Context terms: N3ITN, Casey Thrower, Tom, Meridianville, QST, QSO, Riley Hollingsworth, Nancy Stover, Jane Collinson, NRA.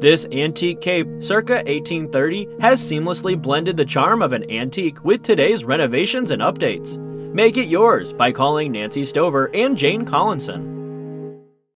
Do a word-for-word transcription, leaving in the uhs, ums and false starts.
This antique cape, circa eighteen thirty, has seamlessly blended the charm of an antique with today's renovations and updates. Make it yours by calling Nancy Stover and Jane Collinson.